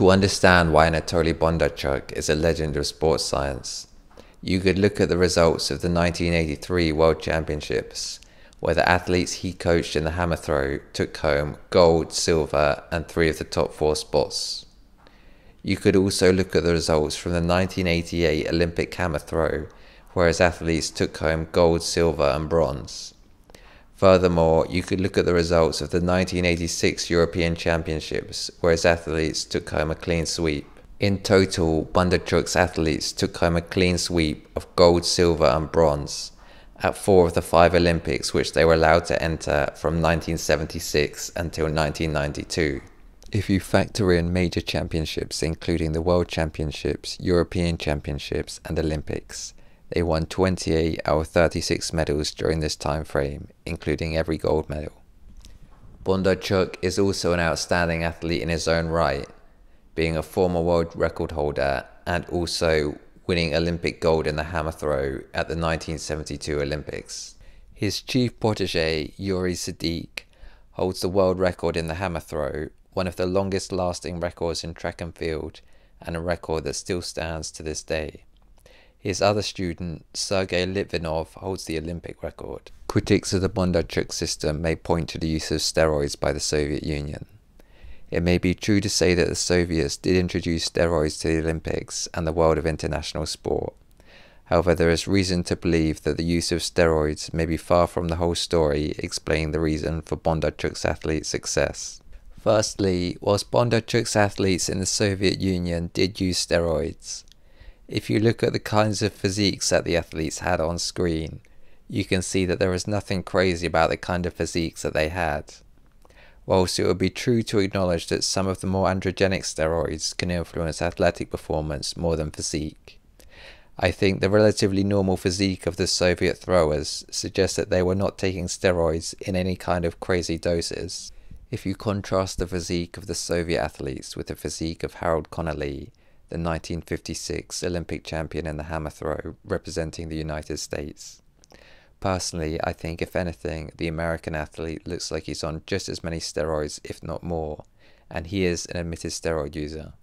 To understand why Anatoly Bondarchuk is a legend of sports science, you could look at the results of the 1983 World Championships, where the athletes he coached in the hammer throw took home gold, silver, and 3 of the top 4 spots. You could also look at the results from the 1988 Olympic hammer throw, where his athletes took home gold, silver, and bronze. Furthermore, you could look at the results of the 1986 European Championships, where his athletes took home a clean sweep. In total, Bondarchuk's athletes took home a clean sweep of gold, silver, and bronze at 4 of the 5 Olympics which they were allowed to enter from 1976 until 1992. If you factor in major championships including the World Championships, European Championships and Olympics, they won 28 out of 36 medals during this time frame, including every gold medal. Bondarchuk is also an outstanding athlete in his own right, being a former world record holder and also winning Olympic gold in the hammer throw at the 1972 Olympics. His chief protege, Yuri Zadik, holds the world record in the hammer throw, one of the longest lasting records in track and field, and a record that still stands to this day. His other student, Sergei Litvinov, holds the Olympic record. Critics of the Bondarchuk system may point to the use of steroids by the Soviet Union. It may be true to say that the Soviets did introduce steroids to the Olympics and the world of international sport. However, there is reason to believe that the use of steroids may be far from the whole story explaining the reason for Bondarchuk's athlete's success. Firstly, whilst Bondarchuk's athletes in the Soviet Union did use steroids, if you look at the kinds of physiques that the athletes had on screen, you can see that there is nothing crazy about the kind of physiques that they had. Whilst it would be true to acknowledge that some of the more androgenic steroids can influence athletic performance more than physique, I think the relatively normal physique of the Soviet throwers suggests that they were not taking steroids in any kind of crazy doses. If you contrast the physique of the Soviet athletes with the physique of Harold Connolly, the 1956 Olympic champion in the hammer throw representing the United States. Personally, I think if anything, the American athlete looks like he's on just as many steroids, if not more, and he is an admitted steroid user.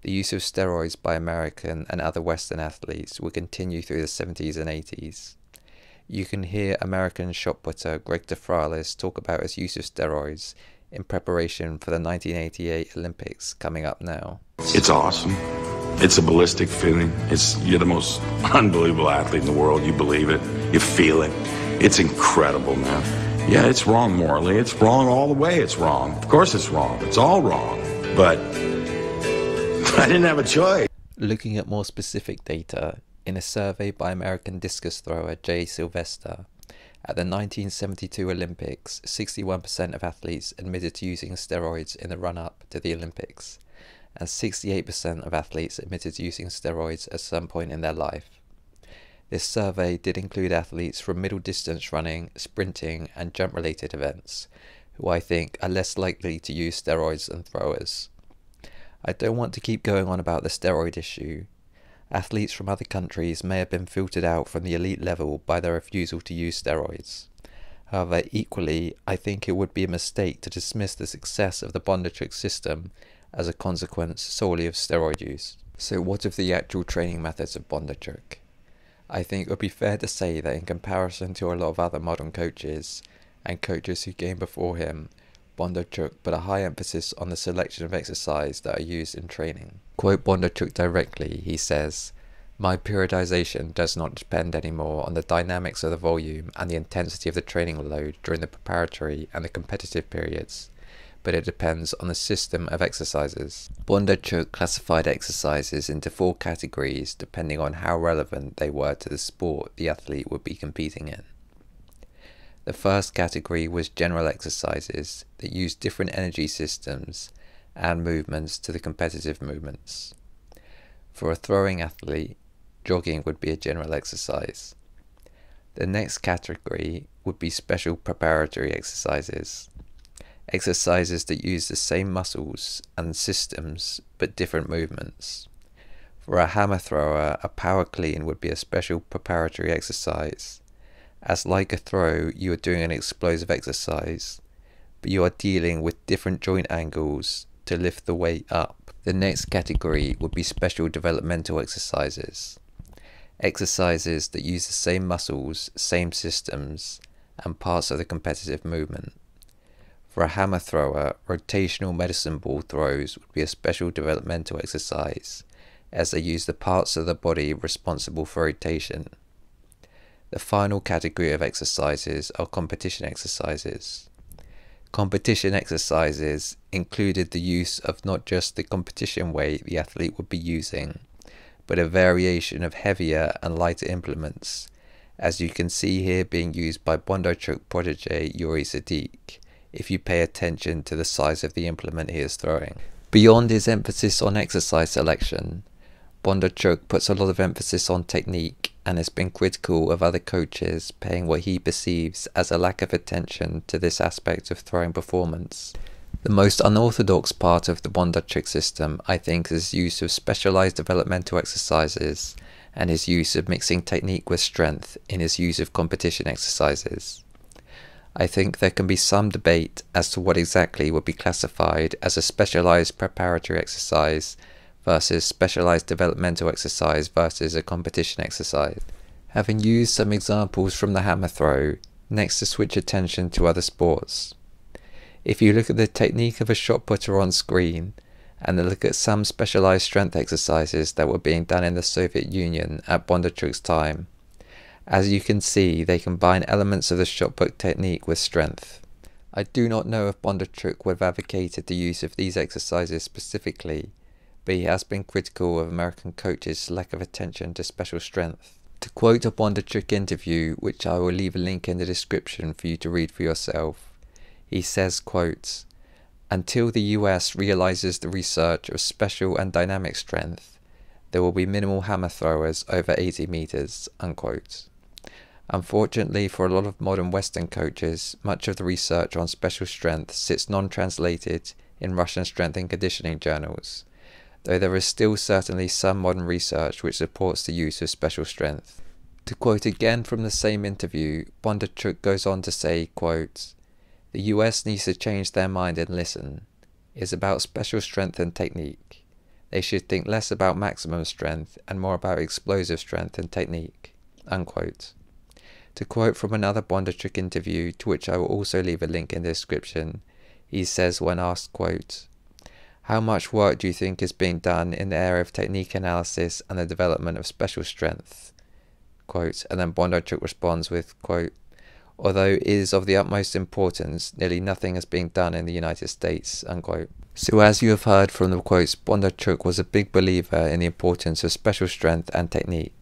The use of steroids by American and other Western athletes will continue through the 70s and 80s. You can hear American shot putter Greg DeFralis talk about his use of steroids in preparation for the 1988 Olympics coming up now. It's awesome. It's a ballistic feeling. You're the most unbelievable athlete in the world. You believe it. You feel it. It's incredible, man. Yeah, it's wrong morally. It's wrong all the way. It's wrong. Of course it's wrong. It's all wrong. But I didn't have a choice. Looking at more specific data, in a survey by American discus thrower Jay Sylvester, at the 1972 Olympics, 61% of athletes admitted to using steroids in the run-up to the Olympics, and 68% of athletes admitted to using steroids at some point in their life. This survey did include athletes from middle distance running, sprinting, and jump-related events, who I think are less likely to use steroids than throwers. I don't want to keep going on about the steroid issue. Athletes from other countries may have been filtered out from the elite level by their refusal to use steroids. However, equally, I think it would be a mistake to dismiss the success of the Bondarchuk system as a consequence solely of steroid use. So what of the actual training methods of Bondarchuk? I think it would be fair to say that in comparison to a lot of other modern coaches, and coaches who came before him, Bondarchuk put a high emphasis on the selection of exercise that are used in training. Quote Bondarchuk directly, he says, "My periodization does not depend anymore on the dynamics of the volume and the intensity of the training load during the preparatory and the competitive periods, but it depends on the system of exercises." Bondarchuk classified exercises into 4 categories depending on how relevant they were to the sport the athlete would be competing in. The first category was general exercises that used different energy systems and movements to the competitive movements. For a throwing athlete, jogging would be a general exercise. The next category would be special preparatory exercises, exercises that use the same muscles and systems but different movements. For a hammer thrower, a power clean would be a special preparatory exercise, as like a throw, you are doing an explosive exercise, but you are dealing with different joint angles, to lift the weight up. The next category would be special developmental exercises. Exercises that use the same muscles, same systems, and parts of the competitive movement. For a hammer thrower, rotational medicine ball throws would be a special developmental exercise, as they use the parts of the body responsible for rotation. The final category of exercises are competition exercises. Competition exercises included the use of not just the competition weight the athlete would be using, but a variation of heavier and lighter implements, as you can see here being used by Bondarchuk protege Yuri Zadik, if you pay attention to the size of the implement he is throwing. Beyond his emphasis on exercise selection, Bondarchuk puts a lot of emphasis on technique and has been critical of other coaches paying what he perceives as a lack of attention to this aspect of throwing performance. The most unorthodox part of the Bondarchuk system, I think, is his use of specialized developmental exercises and his use of mixing technique with strength in his use of competition exercises. I think there can be some debate as to what exactly would be classified as a specialized preparatory exercise versus specialized developmental exercise versus a competition exercise. Having used some examples from the hammer throw, next to switch attention to other sports. If you look at the technique of a shot putter on screen, and then look at some specialized strength exercises that were being done in the Soviet Union at Bondarchuk's time, as you can see, they combine elements of the shot put technique with strength. I do not know if Bondarchuk would have advocated the use of these exercises specifically, but he has been critical of American coaches' lack of attention to special strength. To quote a Bondarchuk interview, which I will leave a link in the description for you to read for yourself, he says, quote, "Until the US realizes the research of special and dynamic strength, there will be minimal hammer throwers over 80 meters, unquote. Unfortunately for a lot of modern Western coaches, much of the research on special strength sits non-translated in Russian strength and conditioning journals, though there is still certainly some modern research which supports the use of special strength." To quote again from the same interview, Bondarchuk goes on to say, quote, "The US needs to change their mind and listen. It's about special strength and technique. They should think less about maximum strength and more about explosive strength and technique," unquote. To quote from another Bondarchuk interview, to which I will also leave a link in the description, he says when asked, quote, "How much work do you think is being done in the area of technique analysis and the development of special strength?" Quote, and then Bondarchuk responds with, quote, "Although it is of the utmost importance, nearly nothing is being done in the United States," unquote. So as you have heard from the quotes, Bondarchuk was a big believer in the importance of special strength and technique.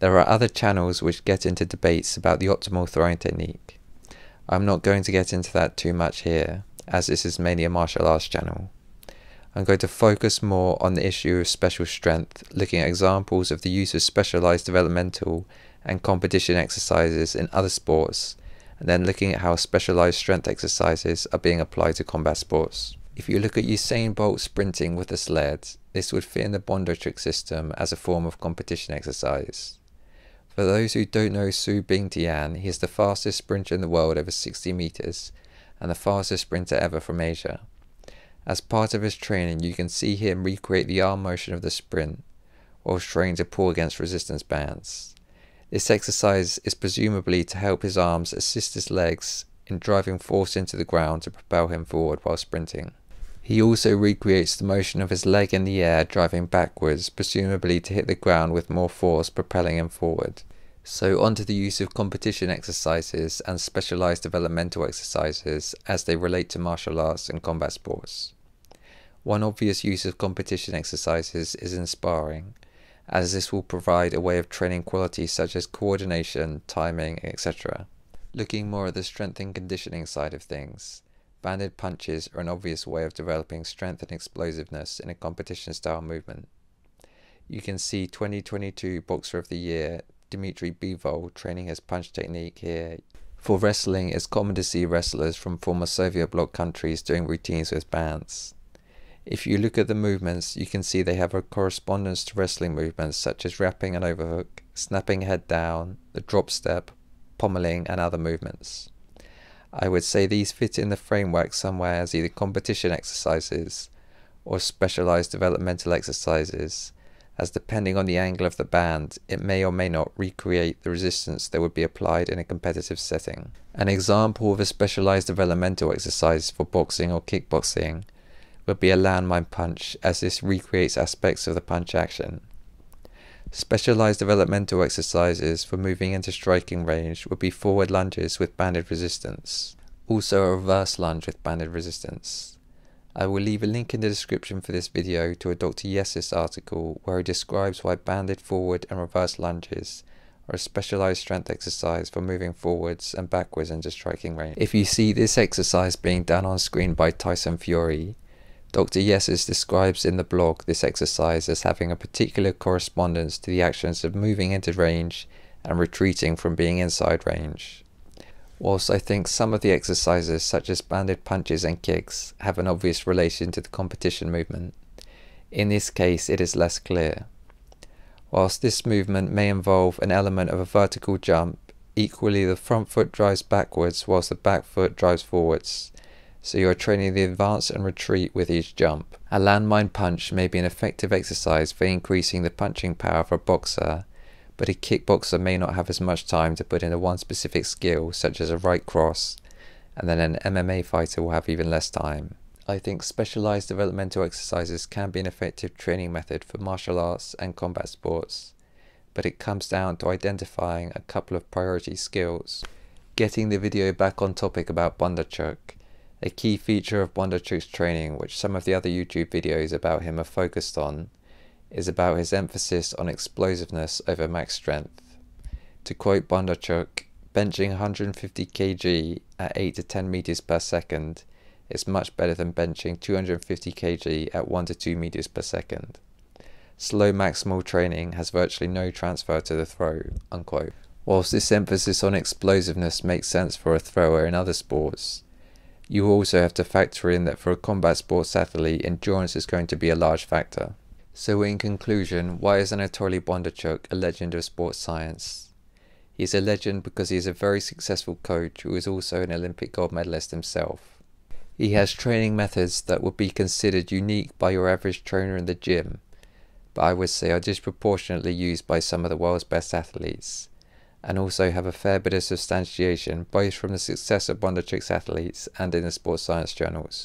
There are other channels which get into debates about the optimal throwing technique. I'm not going to get into that too much here, as this is mainly a martial arts channel. I'm going to focus more on the issue of special strength, looking at examples of the use of specialized developmental and competition exercises in other sports, and then looking at how specialized strength exercises are being applied to combat sports. If you look at Usain Bolt sprinting with a sled, this would fit in the Bondarchuk system as a form of competition exercise. For those who don't know Su Bing Tian, he is the fastest sprinter in the world over 60 meters, and the fastest sprinter ever from Asia. As part of his training, you can see him recreate the arm motion of the sprint while trying to pull against resistance bands. This exercise is presumably to help his arms assist his legs in driving force into the ground to propel him forward while sprinting. He also recreates the motion of his leg in the air driving backwards, presumably to hit the ground with more force propelling him forward. So onto the use of competition exercises and specialized developmental exercises as they relate to martial arts and combat sports. One obvious use of competition exercises is in sparring, as this will provide a way of training qualities such as coordination, timing, etc. Looking more at the strength and conditioning side of things, banded punches are an obvious way of developing strength and explosiveness in a competition style movement. You can see 2022 Boxer of the Year Dmitry Bivol training his punch technique here. For wrestling, it's common to see wrestlers from former Soviet bloc countries doing routines with bands. If you look at the movements, you can see they have a correspondence to wrestling movements such as wrapping and overhook, snapping head down, the drop step, pommeling and other movements. I would say these fit in the framework somewhere as either competition exercises or specialized developmental exercises, as depending on the angle of the band, it may or may not recreate the resistance that would be applied in a competitive setting. An example of a specialized developmental exercise for boxing or kickboxing would be a landmine punch, as this recreates aspects of the punch action. Specialized developmental exercises for moving into striking range would be forward lunges with banded resistance, also a reverse lunge with banded resistance. I will leave a link in the description for this video to a Dr. Yessis article where he describes why banded forward and reverse lunges are a specialized strength exercise for moving forwards and backwards into striking range. If you see this exercise being done on screen by Tyson Fury, Dr. Yessis describes in the blog this exercise as having a particular correspondence to the actions of moving into range and retreating from being inside range. Whilst I think some of the exercises, such as banded punches and kicks, have an obvious relation to the competition movement, in this case it is less clear. Whilst this movement may involve an element of a vertical jump, equally the front foot drives backwards whilst the back foot drives forwards, so you are training the advance and retreat with each jump. A landmine punch may be an effective exercise for increasing the punching power for a boxer, but a kickboxer may not have as much time to put into one specific skill, such as a right cross, and then an MMA fighter will have even less time. I think specialized developmental exercises can be an effective training method for martial arts and combat sports, but it comes down to identifying a couple of priority skills. Getting the video back on topic about Bondarchuk, a key feature of Bondarchuk's training, which some of the other YouTube videos about him are focused on, is about his emphasis on explosiveness over max strength. To quote Bondarchuk, benching 150 kg at 8 to 10 meters per second is much better than benching 250 kg at 1 to 2 meters per second. Slow maximal training has virtually no transfer to the throw, unquote. Whilst this emphasis on explosiveness makes sense for a thrower in other sports, you also have to factor in that for a combat sports athlete, endurance is going to be a large factor. So in conclusion, why is Anatoly Bondarchuk a legend of sports science? He is a legend because he is a very successful coach who is also an Olympic gold medalist himself. He has training methods that would be considered unique by your average trainer in the gym, but I would say are disproportionately used by some of the world's best athletes, and also have a fair bit of substantiation both from the success of Bondarchuk's athletes and in the sports science journals.